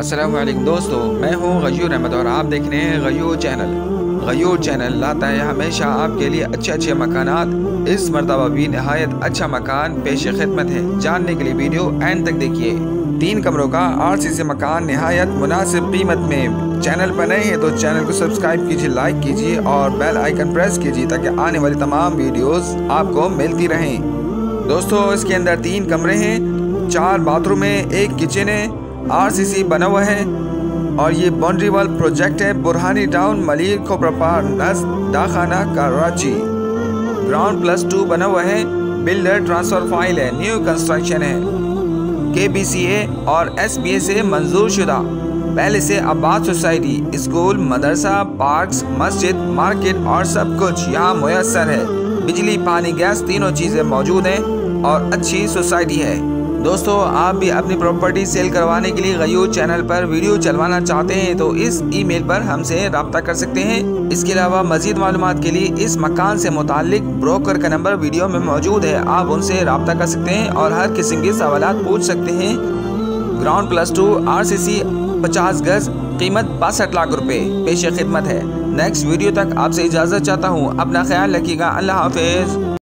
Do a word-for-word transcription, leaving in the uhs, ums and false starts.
अस्सलाम वालेकुम दोस्तों, मैं हूँ गयूर अहमद और आप देख रहे हैं गयूर चैनल। गयूर चैनल लाता है हमेशा आपके लिए अच्छे अच्छे मकानात। इस मरतबा भी नहायत अच्छा मकान पेश खिदमत है। जानने के लिए वीडियो एंड तक देखिए। तीन कमरों का आर सी सी मकान नहायत मुनासिब कीमत में। चैनल पर नए हैं तो चैनल को सब्सक्राइब कीजिए, लाइक कीजिए और बेल आइकन प्रेस कीजिए ताकि आने वाली तमाम वीडियोज़ आपको मिलती रहें। दोस्तों इसके अंदर तीन कमरे हैं, चार बाथरूम है, एक किचन है, आरसीसी बना हुआ है और ये बाउंड्री वाल प्रोजेक्ट है, बुरहानी टाउन मलिर कोपरपार नज़द दाखाना कराची। ग्राउंड प्लस टू बना हुआ है, बिल्डर ट्रांसफर फाइल है, न्यू कंस्ट्रक्शन है, केबीसीए और एस बी ए से मंजूर शुदा। पहले से आबाद सोसाइटी, स्कूल, मदरसा, पार्क्स, मस्जिद, मार्केट और सब कुछ यहाँ मुयसर है। बिजली, पानी, गैस तीनों चीज़ें मौजूद हैं और अच्छी सोसाइटी है। दोस्तों आप भी अपनी प्रॉपर्टी सेल करवाने के लिए गयूर चैनल पर वीडियो चलवाना चाहते हैं तो इस ईमेल पर हमसे रब्ता कर सकते हैं। इसके अलावा मजीद मालूमात के लिए इस मकान से मुतालिक ब्रोकर का नंबर वीडियो में मौजूद है, आप उनसे रब्ता कर सकते हैं और हर किस्म के सवालात पूछ सकते हैं। Ground plus two, R C C, पचास गज, कीमत बासठ लाख रुपये, पेश खिदमत है। नेक्स्ट वीडियो तक आपसे इजाज़त चाहता हूँ, अपना ख्याल रखिएगा, अल्लाह हाफिज़।